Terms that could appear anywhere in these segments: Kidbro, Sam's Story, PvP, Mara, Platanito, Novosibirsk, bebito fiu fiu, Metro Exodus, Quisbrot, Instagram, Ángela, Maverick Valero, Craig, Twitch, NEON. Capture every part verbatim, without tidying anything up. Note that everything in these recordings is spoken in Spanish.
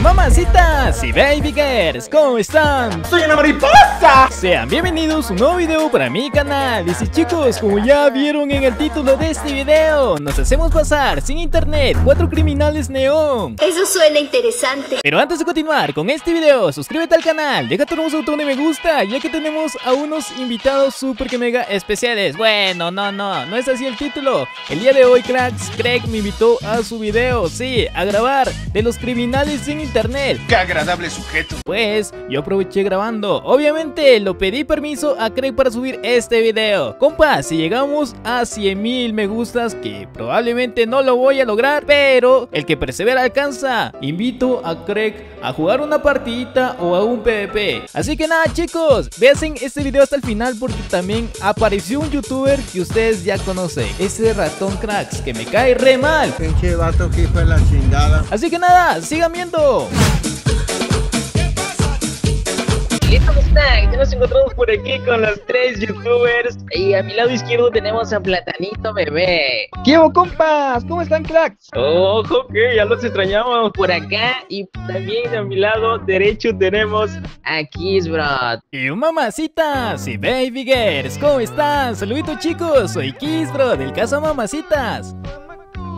mamacitas y baby girls, ¿cómo están? ¡Soy una mariposa! Sean bienvenidos a un nuevo video para mi canal. Y si chicos, como ya vieron en el título de este video, nos hacemos pasar sin internet cuatro criminales neón. Eso suena interesante. Pero antes de continuar con este video, suscríbete al canal, deja tu hermoso botón de me gusta, ya que tenemos a unos invitados super que mega especiales. Bueno, no, no, no es así el título. El día de hoy, cracks, Craig me invitó a su video, sí, a grabar de los criminales en internet. ¡Qué agradable sujeto! Pues yo aproveché grabando. Obviamente lo pedí permiso a Craig para subir este video. Compa, si llegamos a cien mil me gustas, que probablemente no lo voy a lograr, pero el que persevera alcanza. Invito a Craig a jugar una partidita o a un PvP. Así que nada chicos, vean este video hasta el final, porque también apareció un youtuber que ustedes ya conocen, ese ratón cracks, que me cae re mal. Pinche vato que fue la chingada. Así que nada, sigan viendo. ¿Cómo están? Ya nos encontramos por aquí con los tres youtubers. Y a mi lado izquierdo tenemos a Platanito Bebé. ¿Qué hubo, compas? ¿Cómo están, cracks? Ojo, que ya los extrañamos. Por acá y también a mi lado derecho tenemos a Quisbrot. Y mamacitas y baby girls, ¿cómo están? Saluditos chicos, soy Quisbrot del caso Mamacitas.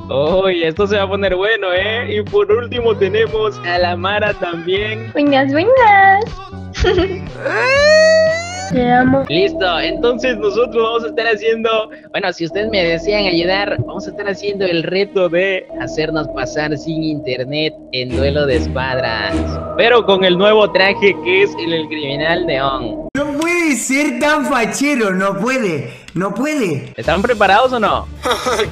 Oye, oh, esto se va a poner bueno, ¿eh? Y por último tenemos a la Mara también. Buenas, buenas. Te amo. Listo, entonces nosotros vamos a estar haciendo, bueno, si ustedes me desean ayudar, vamos a estar haciendo el reto de hacernos pasar sin internet en duelo de espadas, pero con el nuevo traje que es el, el criminal neón. No puede ser tan fachero, no puede. No puede. ¿Están preparados o no?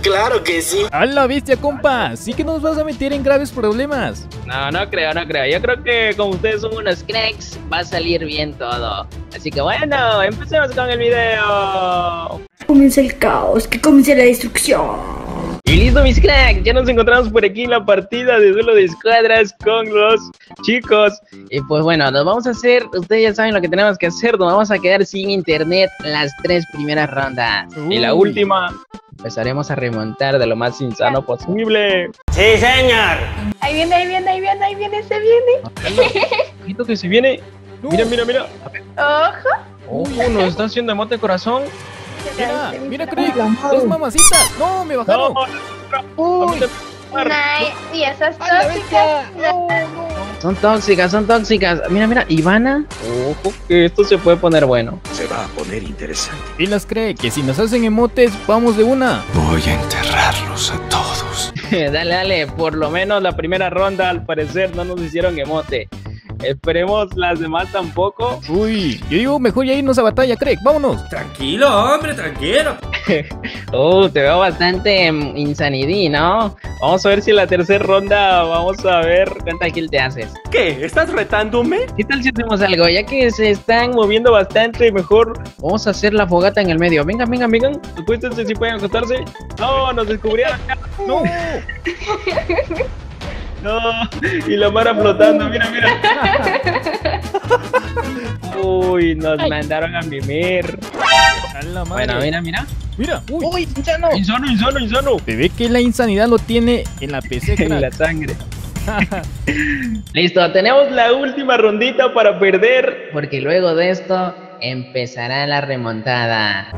Claro que sí. A la bestia, compa. Sí que nos vas a meter en graves problemas. No, no creo, no creo. Yo creo que como ustedes son unos cracks, va a salir bien todo. Así que bueno, empecemos con el video. Comienza el caos, que comience la destrucción. Y listo mis cracks, ya nos encontramos por aquí en la partida de duelo de escuadras con los chicos. Y pues bueno, nos vamos a hacer, ustedes ya saben lo que tenemos que hacer, nos vamos a quedar sin internet las tres primeras rondas. Uy. Y la última empezaremos a remontar de lo más insano posible. ¡Sí señor! Ahí viene, ahí viene, ahí viene, ahí viene, se viene. Ojito que se viene, mira, mira, mira. Ojo. Ojo, nos está haciendo emote corazón. Mira, mira Craig, dos mamacitas. No, me bajaron. No, no, no, no. Nice. Y esas tóxicas. No, no. Son tóxicas, son tóxicas. Mira, mira, Ivana. Ojo, que esto se puede poner bueno. Se va a poner interesante. Y las Craig, que si nos hacen emotes, vamos de una. Voy a enterrarlos a todos. Dale, dale, por lo menos la primera ronda al parecer no nos hicieron emote. Esperemos las demás tampoco. Uy, yo digo mejor ya irnos a batalla, Craig, vámonos. Tranquilo, hombre, tranquilo. Oh, te veo bastante insanidí, ¿no? Vamos a ver si en la tercera ronda vamos a ver cuánta kill te haces. ¿Qué? ¿Estás retándome? ¿Qué tal si hacemos algo? Ya que se están moviendo bastante, mejor vamos a hacer la fogata en el medio. Venga, venga, venga. Acuéstense si pueden acostarse. No, nos descubrieron. No. No, y la Mara flotando, mira, mira. Uy, nos Ay. mandaron a mimir. Bueno, mira, mira. Mira, uy, uy, insano. Insano, insano, insano. Se ve que la insanidad lo tiene en la P C, en la sangre. Listo, tenemos la última rondita para perder, porque luego de esto empezará la remontada.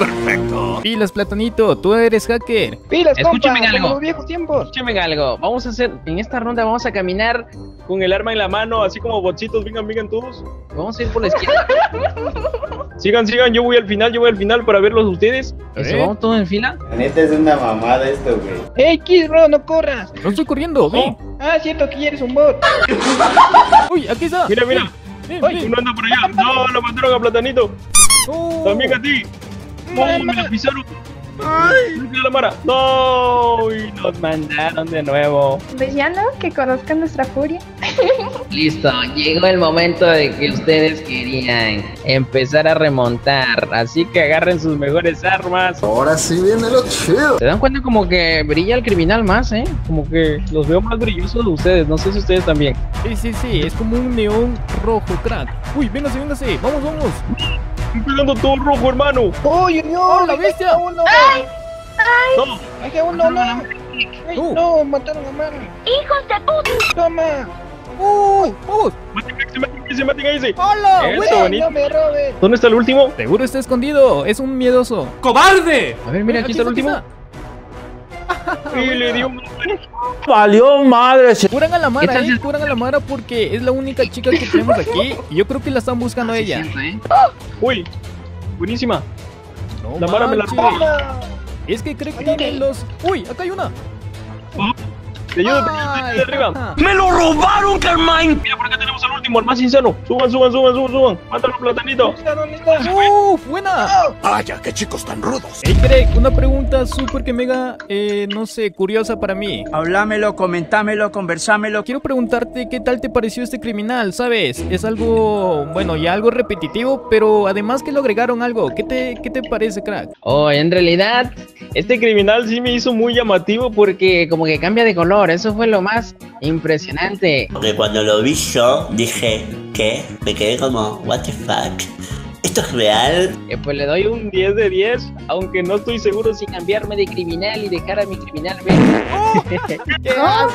Perfecto. Pilas, Platanito, tú eres hacker. Pilas, escúchame algo. Escúchame algo. Vamos a hacer, en esta ronda vamos a caminar con el arma en la mano, así como bochitos, vengan, vengan todos. Vamos a ir por la izquierda. Sigan, sigan, yo voy al final, yo voy al final para verlos ustedes. ¿Eso, vamos todos en fila? La neta es una mamada esto, güey. ¡Ey, Kidbro, no corras! No estoy corriendo, güey. Oh. Ah, siento que eres un bot. Uy, aquí está. Mira, mira. Uy, uy, uno anda por allá. No, lo mataron a Platanito. Oh. También a ti. Oh, me la pisaron. Ay. La Mara. No, y nos mandaron de nuevo. Villano, que conozcan nuestra furia. Listo, llegó el momento de que ustedes querían empezar a remontar, así que agarren sus mejores armas. Ahora sí viene lo chido. Se dan cuenta como que brilla el criminal más, ¿eh? Como que los veo más brillosos de ustedes, no sé si ustedes también. Sí, sí, sí, es como un neón rojo, crack. Uy, véngase, véngase, vamos, vamos. Estoy pegando todo rojo, hermano. ¡Oh, no! ¡La bestia! ¡Ay! ¡Ay! ¡No! ¡Ay, que uno, no! ¡No! ¡Mataron a Mara! ¡Hijos de puta! toma. ¡Uy! ¡Vamos! ¡Maten a ese! ¡Maten a ese! ¡Hola! ¡Eso, bonito! ¡No me robes! ¿Dónde está el último? Seguro está escondido. Es un miedoso. ¡Cobarde! A ver, mira, aquí, aquí está el último. Está. Y le dio madre. Valió madre. Curan a la Mara, eh, curan a la Mara porque es la única chica que tenemos aquí. Y yo creo que la están buscando a ella. Uy, buenísima. No, la Mara me la toma. Es que creo que tienen los... Uy, acá hay una. Te ayudo, de arriba. ¡Me lo robaron, Carmine! Mira, por acá tenemos al último, al más insano. Suban, suban, suban, suban, suban. Mátalo, Platanito. ¡Uh, buena! ¡Vaya, qué chicos tan rudos! Hey, Craig, una pregunta súper que mega, eh, no sé, curiosa para mí. Hablámelo, comentámelo, conversámelo. Quiero preguntarte qué tal te pareció este criminal, ¿sabes? Es algo, bueno, ya algo repetitivo, pero además que lo agregaron algo. ¿Qué te, qué te parece, crack? Oh, en realidad, este criminal sí me hizo muy llamativo porque como que cambia de color. Eso fue lo más impresionante. Porque cuando lo vi yo, dije, ¿qué? Me quedé como, what the fuck? ¿Esto es real? Eh, pues le doy un diez de diez, aunque no estoy seguro si cambiarme de criminal y dejar a mi criminal. ¡Oh! ¿Qué? ¿Qué? ¡Oh!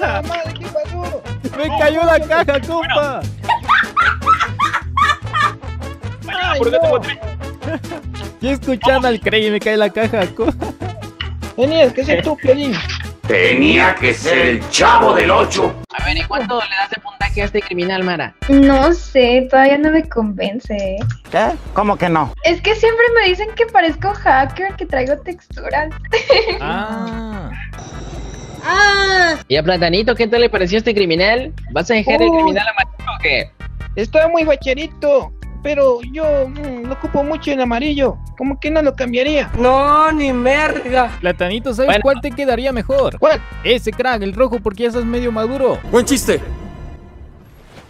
¡La madre, qué pasó! ¡Me oh, cayó la caja, compa! Ay, no. Yo escuchando al Craig y me cae la caja, compa. Venías, ¿qué haces tú, Piolín? Tenía que ser el chavo del ocho. A ver, ¿y cuánto le das de puntaje a este criminal, Mara? No sé, todavía no me convence. ¿Qué? ¿Cómo que no? Es que siempre me dicen que parezco hacker, que traigo texturas. Ah. Ah. Y a Platanito, ¿qué tal le pareció este criminal? ¿Vas a dejar uh. el criminal amarillo o qué? Estaba muy bacherito, pero yo mmm, lo ocupo mucho en amarillo. ¿Cómo que no lo cambiaría? No, ni merda. Platanito, ¿sabes bueno. cuál te quedaría mejor? ¿Cuál? Ese, crack, el rojo, porque ya estás medio maduro. Buen chiste.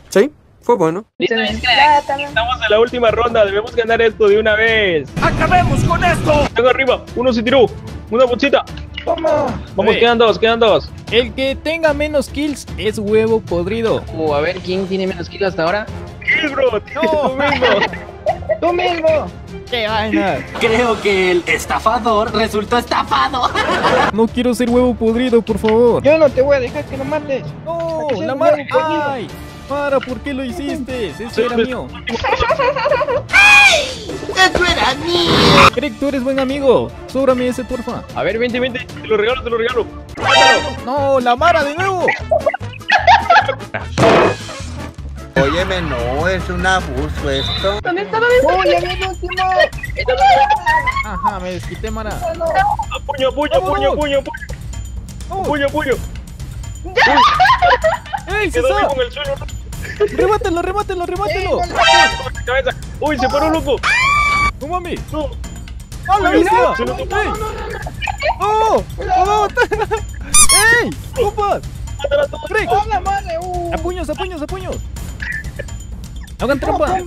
¿Sí? Fue bueno. Listo, bien, crack. Estamos en la última ronda, debemos ganar esto de una vez. ¡Acabemos con esto! Tengo arriba, uno se tiró, una bolsita. ¡Vamos! Vamos, sí. quedan dos, quedan dos. El que tenga menos kills es huevo podrido. Uh, a ver, ¿quién tiene menos kills hasta ahora? Kidbro, no. ¡Tú mismo! ¡Tú mismo! ¡Qué vaina! Creo que el estafador resultó estafado. No quiero ser huevo podrido, por favor. Yo no te voy a dejar que lo mates. ¡No! ¡La Mara! ¡Ay! ¡Para! ¿Por qué lo hiciste? ¡Eso era mío! ¡Ay! ¡Eso era mío! Craig, tú eres buen amigo. Sóbrame ese, porfa. A ver, vente, vente. Te lo regalo, te lo regalo. ¡No! ¡La Mara de nuevo! Óyeme, no, es un abuso esto. ¿Dónde está? ¿Dónde está? ¡Uy, el último! Ajá, me desquité, Mara. No, no. Ah, puño, puño, puño, puño, puño. Oh. Puño, puño. ¡Ey, se está! ¡Remátelo, remátelo, remátelo! ¡Uy, se paró, loco! ¡No, mami! ¡No! ¡Ah, la bestia! ¡Oh! ¡Oh! ¡Ey! ¡Compas! ¡Hola, madre! ¡A puños, a puños, a puños! ¡Hagan trampa!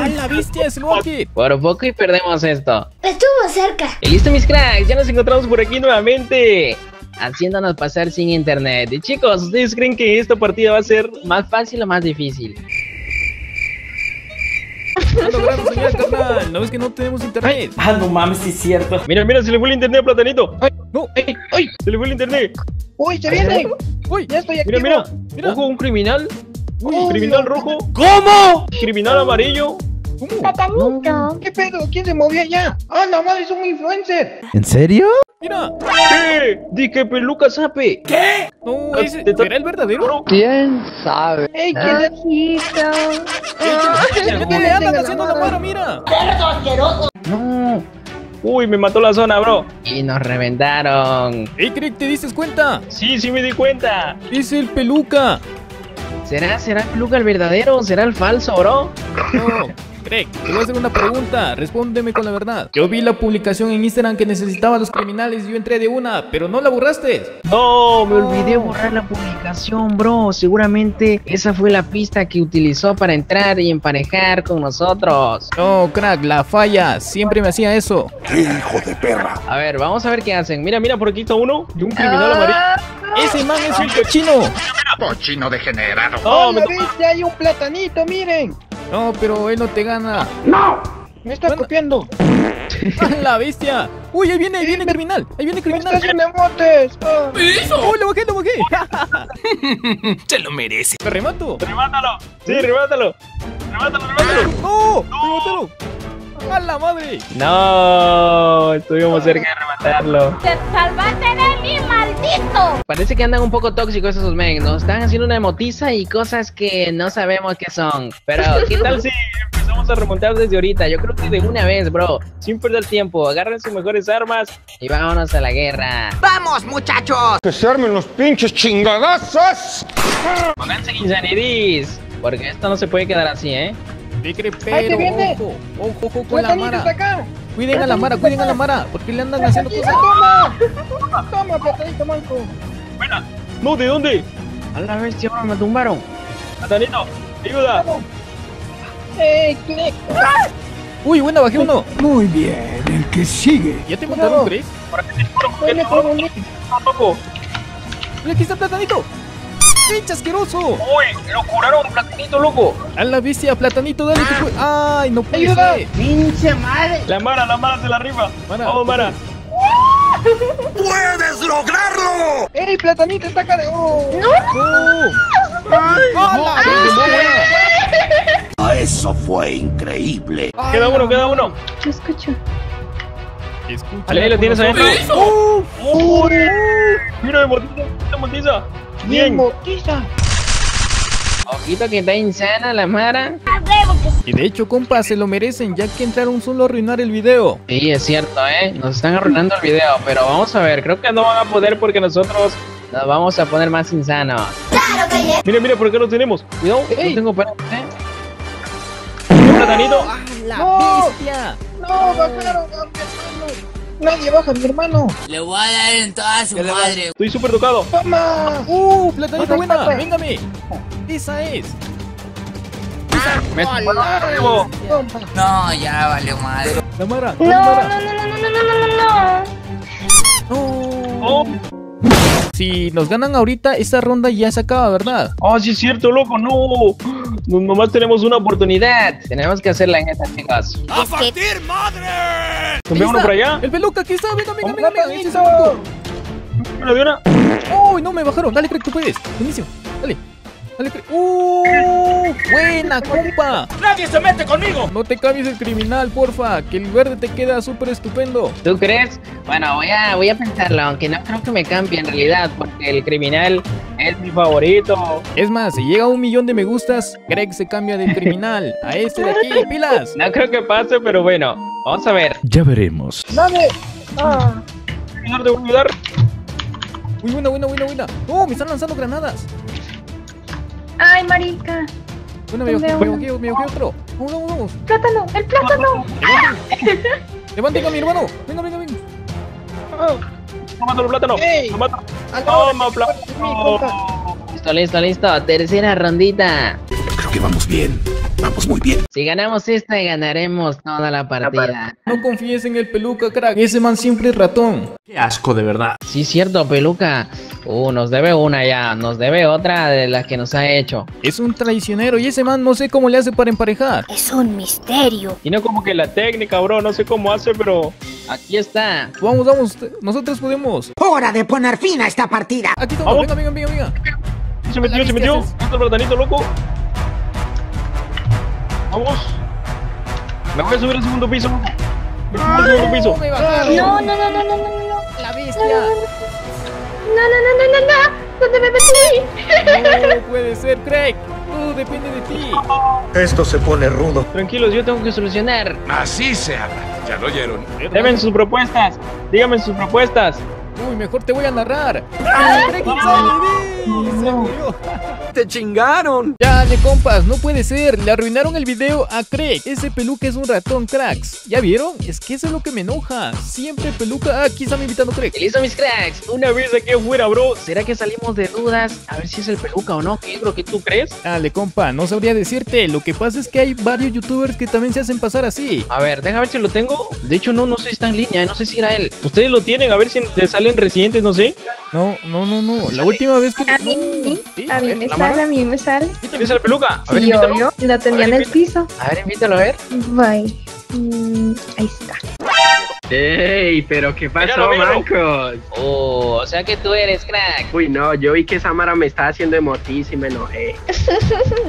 ¡A la bestia de Smokey! Por poco y perdemos esto. Estuvo cerca. Y listo, mis cracks, ya nos encontramos por aquí nuevamente, haciéndonos pasar sin internet. Y chicos, ¿ustedes creen que esta partida va a ser más fácil o más difícil? No logramos, señora, carnal. No, es que no tenemos internet. Ah, no mames, sí es cierto. Mira, mira, se le fue el internet a Platanito. Ay, no, ay, ay, se le fue el internet. Uy, se viene. Uy, ya estoy aquí. Mira, mira, mira. Ojo, un criminal. Uy, oh, criminal Dios. Rojo. ¿Cómo? Criminal amarillo. ¿Cómo? Platanito. ¿Qué pedo? ¿Quién se movió allá? Ah, la madre, es un influencer. ¿En serio? Mira. ¿Qué? Dije peluca sape. ¿Qué? No, ese era el verdadero. ¿Quién sabe? ¡Ey, qué lejito! ¿Qué le andan haciendo la mano? Mira. ¡Perro asqueroso! No. Uy, me mató la zona, bro. Y nos reventaron. Ey, Craig, ¿te dices cuenta? Sí, sí me di cuenta. Es el peluca. ¿Será, será peluca el verdadero o será el falso, bro? No. Craig, te voy a hacer una pregunta, respóndeme con la verdad. Yo vi la publicación en Instagram que necesitaba los criminales y yo entré de una, pero no la borraste. No, me olvidé borrar la publicación, bro. Seguramente esa fue la pista que utilizó para entrar y emparejar con nosotros. No, crack, la falla, siempre me hacía eso. ¡Qué hijo de perra! A ver, vamos a ver qué hacen. Mira, mira, por aquí está uno de un criminal amarillo. ¡Ese man es un cochino! ¡Cochino degenerado! ¡Oh, me viste! ¡Hay un Platanito, miren! No, pero él no te gana. ¡No! ¡Me está bueno. copiando! ¡La bestia! ¡Uy, ahí viene, ahí viene criminal! ¡Ahí viene criminal! ¡Me está botes! Oh. ¡Eso! ¡Oh, lo bajé, lo bajé! ¡Se lo merece! ¡Me remato! ¡Remátalo! ¡Sí, remátalo! ¡Remátalo, remátalo! ¡No! ¡No! ¡Remátalo! ¡A la madre! ¡No! Estuvimos cerca de rematarlo. ¡Te salvaste de mí, maldito! Parece que andan un poco tóxicos esos men, ¿no? Están haciendo una emotiza y cosas que no sabemos qué son. Pero, ¿qué tal si...? A remontar desde ahorita, yo creo que de una vez, bro, sin perder tiempo, agarren sus mejores armas y vámonos a la guerra. ¡Vamos, muchachos! ¡Que se armen los pinches chingadazos! ¡Pónganse quinceañeris! Porque esto no se puede quedar así, ¿eh? ¡Qué crepero! ¡Ojo! ¡Ojo, ojo con la Mara! ¡Cuiden a la Mara, cuiden a la Mara! ¿Por qué le andan haciendo cosas? ¡Toma! ¡Toma, Platanito, manco! ¡Buena! ¡No, de dónde! ¡A la bestia, me tumbaron! ¡Platanito, ayuda! Hey, click. ¡Ah! Uy, bueno, bajé uno. Muy bien, el que sigue. ¿Ya te mataron, Craig? Para que te juro, porque no, no, no, no, no. Aquí está Platanito. ¡Pinche asqueroso! Uy, lo curaron, Platanito, loco. A la bestia, Platanito, dale. Ah. Que ay, no puede ser. Pinche madre. La Mara, la Mara se la rifa. Mara, vamos, Mara. ¡Puedes lograrlo! ¡Ey, Platanito, está acá de... ¡Oh! ¡No! ¡Oh! ¡Ay! ¡Hola! ¡Ay! Eso fue increíble. Ay, queda uno, queda uno. Te escucho. Escucha. Ahí lo tienes adentro. ¡Oh! ¡Oh! Mira, motiza, motiza. Bien, motiza. Ojito que está insana la Mara. Y de hecho, compa, se lo merecen, ya que entraron solo a arruinar el video. Sí, es cierto, eh. Nos están arruinando el video, pero vamos a ver. Creo que no van a poder porque nosotros nos vamos a poner más insanos. Claro que ya. Mira, mira, por acá lo tenemos. Cuidado, no tengo para... ¿eh? Platanito. ¡Ah, la no, bestia! ¡No, bajaron a mi hermano! ¡Nadie baja a mi hermano! ¡Le voy a dar en toda su madre! ¡Estoy súper tocado! ¡Toma! ¡Uh, Platanito, buena! Pata. ¡Véngame! ¡Esa es! ¡Esa! ¡Me no, no, ya valió madre! ¡La Mara! ¡No, no, no, no, no, no, no, no, no! Si nos ganan ahorita, esta ronda ya se acaba, ¿verdad? Ah, oh, sí es cierto, loco, no. Nomás tenemos una oportunidad. Tenemos que hacerla en esta, chicas. ¡A partir, madre! ¿Tomé uno por allá? ¡El peluca, aquí está! ¡Venga, venga, venga! ¡Venga, venga! ¡Uy, no me bajaron! ¡Dale, Craig, tú puedes! ¡Inicio! ¡Dale! ¡Dale, Craig! ¡Uh! ¡Buena, compa! ¡Nadie se mete conmigo! No te cambies el criminal, porfa, que el verde te queda súper estupendo. ¿Tú crees? Bueno, voy a, voy a pensarlo, aunque no creo que me cambie en realidad, porque el criminal es mi favorito. Es más, si llega a un millón de me gustas, Craig se cambia del criminal a este de aquí, pilas. No creo que pase, pero bueno, vamos a ver. Ya veremos. ¡Dame! ¡Ah! ¿No te voy a ayudar? ¡Uy, buena, buena, buena, buena! ¡Oh, me están lanzando granadas! ¡Ay, marica! Bueno, me ojeo, me ojeo otro. ¡Uno, uno! ¡Plátano, el plátano! ¡Ah! ¡Levanten a mi hermano! ¡Venga, venga, venga! ¡No mato el plátano! ¡No mato! ¡Toma, plátano! Listo, listo, listo. Tercera rondita. Creo que vamos bien. Vamos muy bien. Si ganamos esta, ganaremos toda la partida. No confíes en el peluca, crack. Ese man siempre es ratón. Qué asco, de verdad. Sí, cierto, peluca. Uh, nos debe una ya. Nos debe otra de las que nos ha hecho. Es un traicionero y ese man no sé cómo le hace para emparejar. Es un misterio. Y no como que la técnica, bro. No sé cómo hace, pero... Aquí está. Vamos, vamos. Nosotros podemos. Hora de poner fin a esta partida. Aquí estamos. Venga, venga, venga, venga. Se metió, se metió. Otro platanito, loco. Vamos. Me voy a subir al segundo piso. Me voy al segundo piso. No, no, no, no, no, no. La bestia. No, no, no, no, no, no. ¿Dónde me metí? No puede ser, Craig. Todo depende de ti. Esto se pone rudo. Tranquilos, yo tengo que solucionar. Así se habla. Ya lo oyeron. Deben sus propuestas. Díganme sus propuestas. Uy, mejor te voy a narrar. Craig se murió. ¡Te chingaron! Ya, de compas, no puede ser. Le arruinaron el video a Craig. Ese peluca es un ratón, cracks. ¿Ya vieron? Es que eso es lo que me enoja. Siempre peluca. Ah, aquí están invitando a Craig. ¡Listo, mis cracks! Una vez aquí afuera, bro. ¿Será que salimos de dudas? A ver si es el peluca o no. ¿Qué, bro? ¿Qué tú crees? Dale, compa, no sabría decirte. Lo que pasa es que hay varios youtubers que también se hacen pasar así. A ver, déjame ver si lo tengo. De hecho, no, no sé si está en línea. No sé si era él. ¿Ustedes lo tienen? A ver si te salen recientes, no sé. No, no, no, no. La última vez que... A mí, ¿sí? A mí me sale, a mí me sale. ¿Tienes el peluca? A ver, sí, invítalo. Lo tenía en el piso. A ver, invítalo a ver. Bye. Mm, ahí está. ¡Ey! ¿Pero qué pasó, Mancos? Oh, o sea que tú eres crack. Uy, no, yo vi que esa Mara me estaba haciendo emotis y me enojé.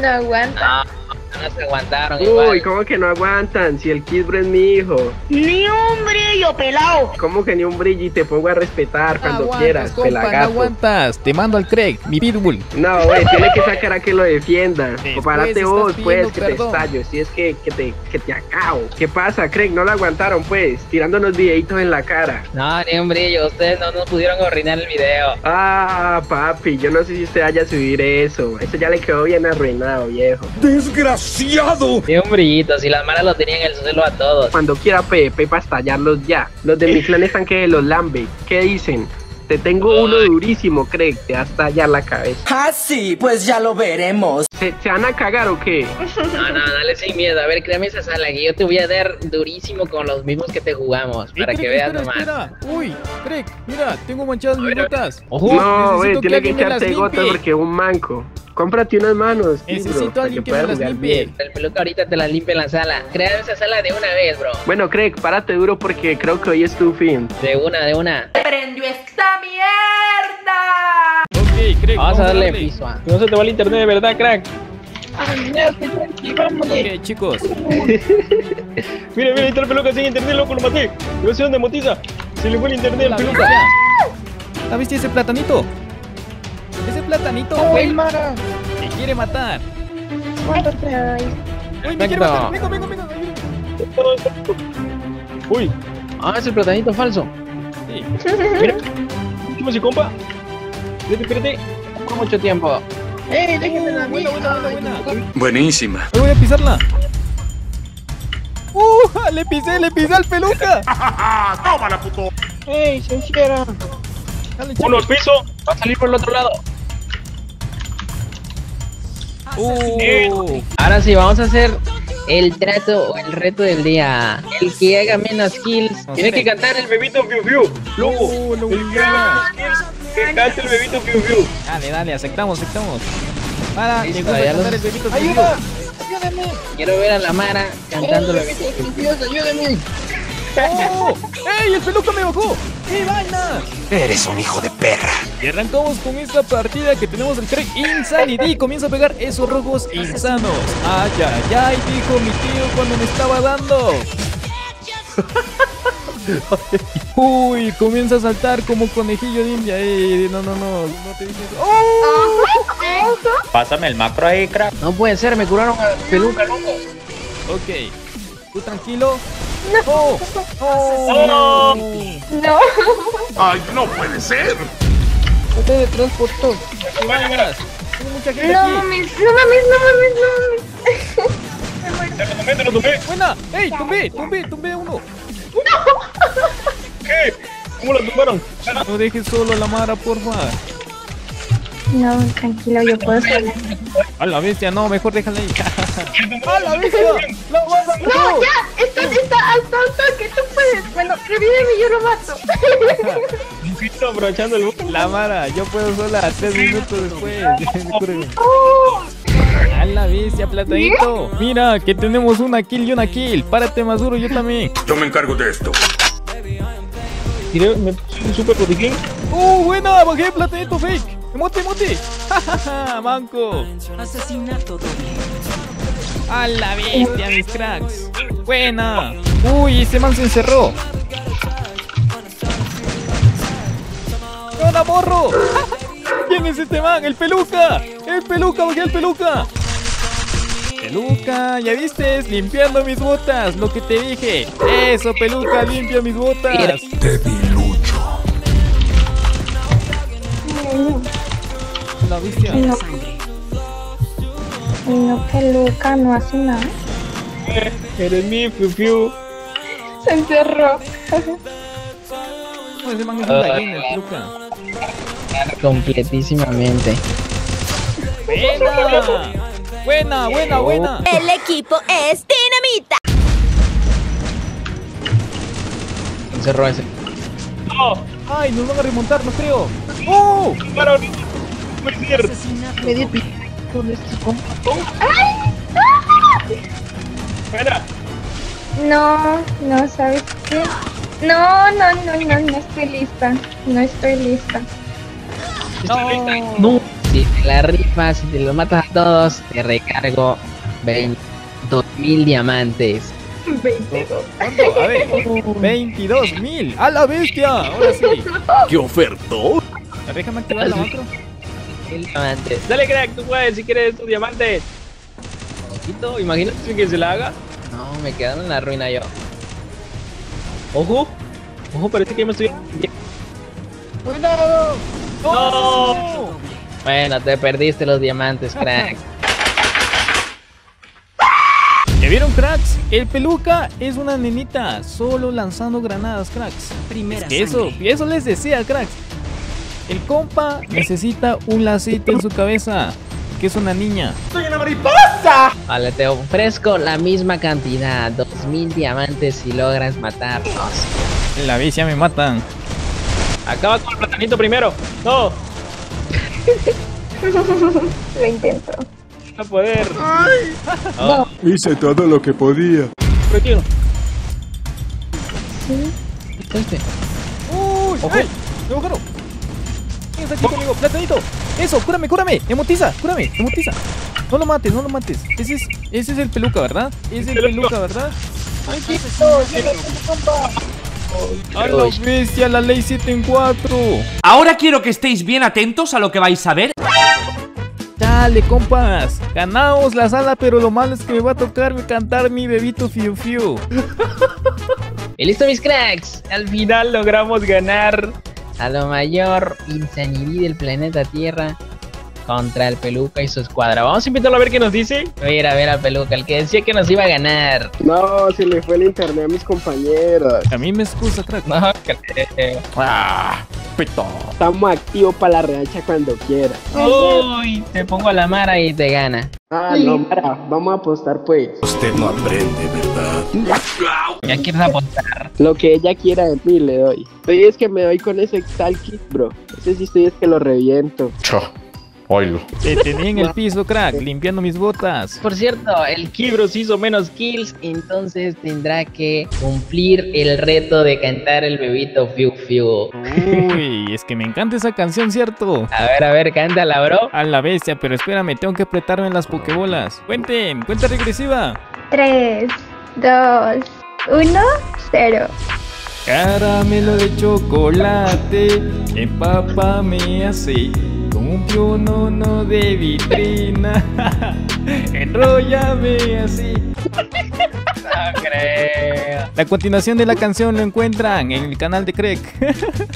No aguanta. No, no se aguantaron. Uy, igual. ¿Cómo que no aguantan? Si el Quisbro es mi hijo. ¡Ni un brillo, pelado! ¿Cómo que ni un brillo? Y te pongo a respetar cuando aguantas, quieras, compa, pelagato. No aguantas, te mando al Craig, mi pitbull. No, güey, tiene que sacar a que lo defienda. O parate vos, pues, que perdón. Te estallo. Si es que, que, te, que te acabo. ¿Qué pasa, Craig? No lo aguantaron, pues, tirándonos videitos en la cara. No, ni un brillo, ustedes no nos pudieron arruinar el video. Ah, papi, yo no sé si usted vaya a subir eso. Eso ya le quedó bien arruinado, viejo. Desgraciado. Ni un brillito, si las malas lo tenían en el suelo a todos. Cuando quiera P V P para estallarlos ya. Los de mi clan están que los lambe. ¿Qué dicen? Te tengo uno durísimo, Craig, te va a estallar la cabeza. Ah, sí, pues ya lo veremos. ¿Se, ¿se van a cagar o qué? No, no, dale sin miedo. A ver, créame esa sala que yo te voy a dar durísimo con los mismos que te jugamos. Para que veas nomás. Uy, Craig, mira, tengo manchadas mis gotas. No, güey, tiene que echarte gotas porque es un manco. Cómprate unas manos. Necesito alguien que me las limpie. El peluca ahorita te las limpia en la sala. Crea esa sala de una vez, bro. Bueno, Craig, párate duro porque creo que hoy es tu fin. De una, de una. ¡Prendió esta mierda! Ok, Craig, vamos a darle piso. No se te va el internet, de verdad, crack. Ay, no, estoy tranquilo, hombre. Ok, chicos. Mira, mira, ahí está el peluca sin internet, loco, lo maté. No sé dónde motiza. Se le fue el internet al peluca. ¿La viste ese platanito? Ese platanito, güey, Mara, me quiere matar. Uy, me quiere matar. Vengo, vengo, vengo. Uy, ah, es el platanito falso. Sí. Mira, último si compa. Espérate, espérate. Por mucho tiempo. Eh, déjenme la buena, buena, buena, buena. Buenísima. Voy a pisarla. Uh, le pisé, le pisé al peluca. Tómala, puto. Ey, se encierra. Uno al piso, va a salir por el otro lado. Uh. Ahora sí, vamos a hacer el trato o el reto del día. El que haga menos kills tiene que cantar el bebito fiu fiu. Luego, uh, no, el que haga menos kills, que cante el bebito fiu fiu. Dale, dale, aceptamos, aceptamos. Para, listo, llegó a cantar el bebito fiu fiu. Ayúdame. Quiero ver a la Mara cantando el bebito fiu fiu. Ayúdame. Oh. ¡Ey, el peluca me bajó! ¡Ey, vaina! Eres un hijo de perra. Y arrancamos con esta partida que tenemos el Craig Insanity. Comienza a pegar esos rojos insanos. ¡Ay, ay, ay! Dijo mi tío cuando me estaba dando. Uy, comienza a saltar como conejillo de India. Ey, no, no, no, no te dije eso. ¡Oh! Pásame el macro ahí, crack. No puede ser, me curaron al peluca, loco. Ok, tú tranquilo. No. Oh. Oh. No. No. Ay, no puede ser. No te transportó. No mames, no mames, no mames, no mames. Te lo tomé, te lo tomé. Buena. Ey, tumbé, tumbé, tumbé uno. No. ¿Qué? ¿Cómo lo tumbaron? No dejes solo a la Mara, porfa. No, tranquilo, yo puedo salir. A la bestia, no, mejor déjala ahí. A la bestia, no, no, ya, está, está al tanto que tú puedes. Bueno, revíveme y yo lo mato. Abrochando el buco. La Mara, yo puedo sola, tres minutos después. A la bestia, Platanito. Mira, que tenemos una kill y una kill. Párate más duro, yo también. Yo me encargo de esto. Tiré, me puse un super botiquín. Uh, buena, bajé Platanito fake. ¡Emote, emote! ¡Ja, ja, ja! ¡Manco! ¡Asesinato doble! ¡A la bestia, mis cracks! ¡Buena! ¡Uy, ese man se encerró! ¡No la borro! ¿Quién es este man? ¡El peluca! ¡El peluca! ¡Bajé el peluca! ¡Peluca! ¿Ya viste? ¡Limpiando mis botas! ¡Lo que te dije! ¡Eso, peluca! ¡Limpia mis botas! ¡Debilucho! ¡No! La bestia. No, no, peluca, no hace nada. Eres mi fiu fiu. Se encerró. No, ese man es un gallina, el peluca. Completísimamente. Buena, buena, buena, buena. El equipo es dinamita. Se encerró ese. No. Ay, nos van a remontar, no creo. ¡Oh! Me dio p*** con este compa. ¡Ay! ¡Ah! ¡Espera! No, no, ¿sabes qué? No, no, no, no, no estoy lista. No estoy lista. No, estoy lista. No. Si te la rifas, si te lo matas a todos, te recargo veintidós mil diamantes. veintidós. ¿Cuánto? A ver, veintidós mil. ¡A la bestia! Ahora sí. ¿Qué ofertó? Déjame activar la macro. Diamantes. Dale, Craig, tú puedes si quieres estos diamantes. Poquito, imagínate que se la haga. No, me quedaron en la ruina yo. Ojo, ojo, parece que me estoy. ¡Cuidado! ¡No! ¡No! Bueno, te perdiste los diamantes, Craig. ¿Ya vieron, cracks? El peluca es una nenita solo lanzando granadas, cracks. Primera es que eso, eso les decía, cracks. El compa necesita un lacito en su cabeza, que es una niña. ¡Soy una mariposa! Vale, te ofrezco la misma cantidad, dos mil diamantes si logras matarnos. La bici ya me matan. Acaba con el platanito primero. ¡No! Lo intento. A poder. Ay. Oh. No. Hice todo lo que podía. Retiro. ¿Sí? ¿Este? ¡Uy! ¡Ojo! ¡Ay! ¡Me buscaron! ¡Venga aquí conmigo! ¡Platanito! ¡Eso! ¡Cúrame, cúrame! ¡Emotiza! ¡Cúrame! ¡Emotiza! No lo mates, no lo mates. Ese es, ese es el peluca, ¿verdad? Es el peluca, ¿verdad? ¡Ay, qué ¡A la bestia, la ley siete en cuatro! Ahora quiero que estéis bien atentos a lo que vais a ver. Dale, compas, ganaos la sala, pero lo malo es que me va a tocar cantar mi bebito fiu fiu. Y listo, mis cracks, al final logramos ganar a la mayor insanidad del planeta Tierra contra el peluca y su escuadra. Vamos a invitarlo a ver qué nos dice. Voy a ir a ver al peluca, el que decía que nos iba a ganar. No, se me fue el internet a mis compañeros. A mí me excusa, crack. No, creo. Ah, pito. Estamos activos para la revancha cuando quiera. Uy, te pongo a la Mara y te gana. Ah, no, Mara, vamos a apostar pues. Usted no aprende, ¿verdad? ¿Ya quieres apostar? Lo que ella quiera de mí le doy. Oye, es que me doy con ese tal Kidbro. No sé si estoy es que lo reviento. Cho. Oilo. Te tenía en el piso, crack, limpiando mis botas. Por cierto, el Kidbro hizo menos kills, entonces tendrá que cumplir el reto de cantar el bebito fiu fiu. Uy, es que me encanta esa canción, ¿cierto? A ver, a ver, cántala, bro. A la bestia, pero espérame, tengo que apretarme en las pokebolas. Cuenten, cuenta regresiva. tres, dos, uno, cero. Caramelo de chocolate, empápame así. Un pionono de vitrina, enróllame así. No creo. La continuación de la canción lo encuentran en el canal de Craig.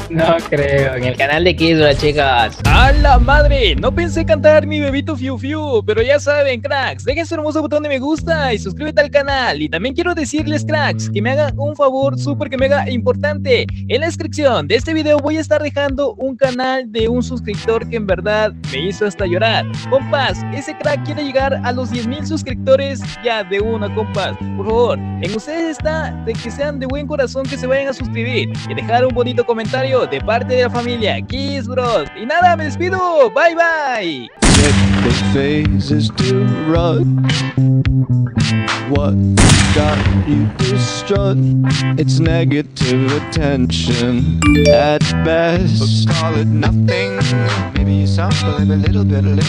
No creo, en el canal de Quisbrot, chicas. ¡A la madre! No pensé cantar mi bebito fiu fiu, pero ya saben, cracks, dejen su hermoso botón de me gusta y suscríbete al canal. Y también quiero decirles, cracks, que me hagan un favor súper que mega importante. En la descripción de este video voy a estar dejando un canal de un suscriptor que en verdad me hizo hasta llorar. Compas, ese crack quiere llegar a los diez mil suscriptores ya de una, compas. Por favor, en ustedes está de que sean de buen corazón, que se vayan a suscribir y dejar un bonito comentario de parte de la familia Quisbrot. Y nada, me despido. Bye, bye. At best, call it nothing. Maybe you sound a little bit, a little.